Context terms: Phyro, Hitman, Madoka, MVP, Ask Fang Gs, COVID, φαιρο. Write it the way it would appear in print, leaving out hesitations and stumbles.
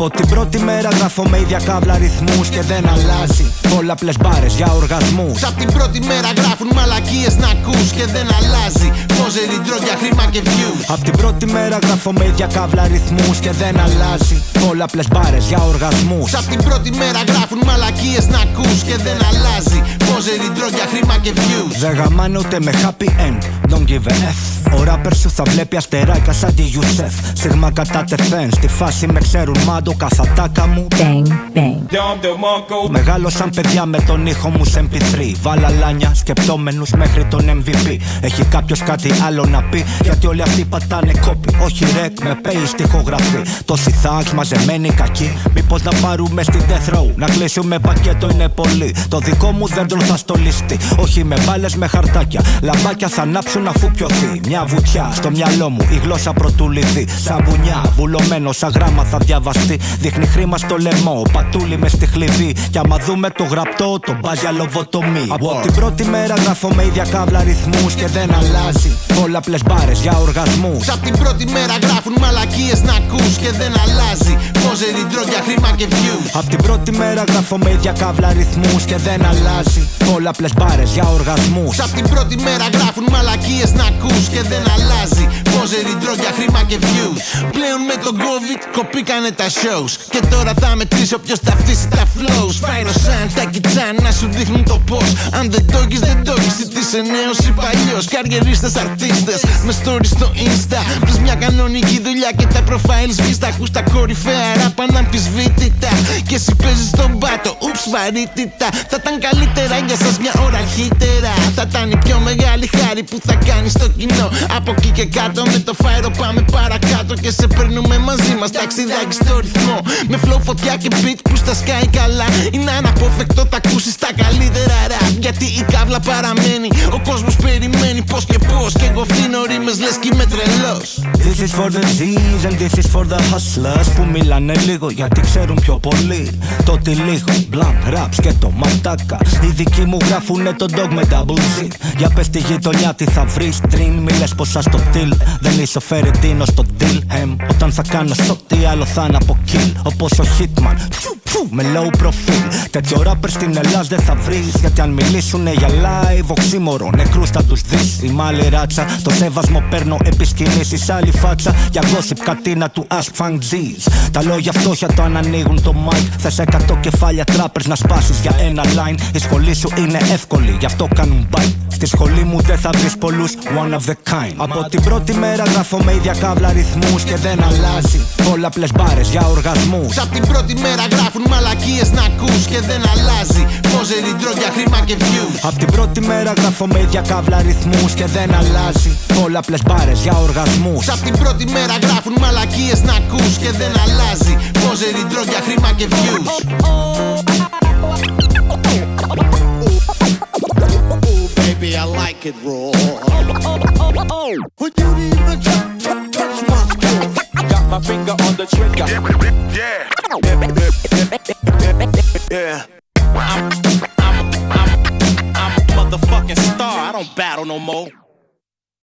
Από την πρώτη μέρα γράφω με ίδια καύλα ρυθμούς και δεν αλλάζει. Πολλαπλές μπάρες για οργασμούς. Απ' την πρώτη μέρα γράφουν μαλακίες να ακούς και δεν αλλάζει. Πόζερι ντρό για χρήμα και views. Απ' την πρώτη μέρα γράφω με ίδια καύλα ρυθμούς και δεν αλλάζει. Πολλαπλές μπάρες για οργασμούς. Απ' την πρώτη μέρα γράφουν μαλακίες να ακούς και δεν αλλάζει. Πόζερι ντρό για χρήμα και views. Δεν γαμάνε ούτε με happy end. Don't give a F. Ο ράπερ σου θα βλέπει αστεράκια σαν τη Ιουσέφ. Σίγμα κατά τεθέν. Στη φάση με ξέρουν Madoka, σατάκα μου. Bang, bang. Μεγάλωσαν παιδιά με τον ήχο μου σε MP3. Βάλα λάνια σκεπτόμενους μέχρι τον MVP. Έχει κάποιος κάτι άλλο να πει? Γιατί όλοι αυτοί πατάνε κόπη. Όχι ρεκ με pay στιχογραφή. Τόσοι thugs μαζεμένοι κακοί. Μήπως να πάρουμε στη death row. Να κλείσουμε πακέτο είναι πολύ. Το δικό μου δέντρο θα στολιστεί. Όχι με μπάλες με χαρτάκια. Λαμπάκια θα ανάψουν αφού πιωθεί. Μια βουτιά στο μυαλό μου. Η γλώσσα πρωτουληθεί. Σαν μπουνιά βουλωμένο σαν γράμμα θα διαβαστεί. Δείχνει χρήμα στο λαιμό. Πατούλι με στη χλυβή. Κι άμα δούμε το γραπτό, το μπάζ για λοβοτομή. Από την πρώτη μέρα γράφω με ίδια καύλα ρυθμούς και δεν αλλάζει. Πολλαπλές μπάρες για οργασμούς. Απ' την πρώτη μέρα γράφουν μαλακίες να ακούς και δεν αλλάζει. Πόζερι ντρό για χρήμα και views. Απ' την πρώτη μέρα γράφω με ίδια καύλα ρυθμούς και δεν αλλάζει. Πολλαπλές μπάρες για οργασμούς. Απ' την πρώτη μέρα γράφουν μαλακίες να ακούς και δεν αλλάζει. Πόζερι ντρό για χρήμα και views. Πλέον με τον COVID κοπήκανε τα shows. Και τώρα θα μετρήσω ποιος θα φτύσει τα flows. Φάιρο σαν τα κοιτσάν να σου δείχνουν το πώς. Αν δεν το έχεις δεν το έχεις. Ή τι είσαι νέος ή παλιός. Καριερίστες, αρτίστες με stories στο insta. Βρεις μια κανονική δουλειά και τα profiles βίστα. Ακούς τα κορυφαία ράπα αναμφισβήτητα. Και εσύ παίζεις τον πάτο, ούψ βαρύτητα. Θα ήταν καλύτερα για σας μια ώρα αρχίτερα. Θα ήταν η πιο μεγάλη χάρη που θα κάνεις στο κοινό. Από εκεί και κάτω με το Phyro πάμε παρακάτω. Και σε παίρνουμε μαζί μας ταξιδάκι στο ρυθμό. Με flow φωτιά και beat που στα σκάει καλά. Είναι αναπόφευκτο τα ακούσεις τα καλύτερα rap. Γιατί η καύλα παραμένει. Ο κόσμος περιμένει πως και πως. Και εγώ φτύνω ρήμες λες κι είμαι τρελός. This is for the G's and this is for the hustlers. Που μιλάνε λίγο γιατί ξέρουν πιο πολύ. Το τι λίγο, blunt raps και το ματάκα. Οι δικοί μου γράφουνε το dog με double Z. Για πες τη γειτονιά τι θα βρεις τριν. Μιλες πως ας το deal. Δεν είσαι ο Φερετίνο στο deal. Όταν θα κάνω στο τι άλλο θα είναι από kill. Όπως ο Hitman με low profile. Τέτοιο ράπερ στην Ελλάδα δεν θα βρεις. Γιατί αν μιλήσουνε για live οξύμορο νεκρούς θα τους δεις. Η μάλλη ράτσα, το σεβασμό παίρνω επί σκηνής. Εις άλλη φάτσα για gossip κατίνα του Ask Fang Gs. Τα λόγια φτώχεια το αν ανοίγουν το mic. Θες 100 κεφάλια τράπερς να σπάσεις για ένα line. Η σχολή σου είναι εύκολη γι' αυτό κάνουν bite. Στη σχολή μου δεν θα βρεις πολλούς one of the kind. Από την πρώτη μέρα γράφω με ίδια καύλα ρυθμούς και δεν αλλάζει. Πολλαπλές μπάρες για οργασμούς. Απ' την πρώτη μέρα γράφουν μαλακίες να ακούς και δεν αλλάζει. Πόζερι ντρό για χρήμα και views. Απ' την πρώτη μέρα γράφω με ίδια καύλα ρυθμούς και δεν αλλάζει. Πολλαπλές μπάρες για οργασμούς. Απ' την πρώτη μέρα γράφουν μαλακίες να ακούς και δεν αλλάζει. Πόζερι ντρό για χρήμα και views. Oh, baby, I like it raw. Would you even touch my skill? Got my finger on the trigger. Yeah. I'm a motherfucking star. I don't battle no more.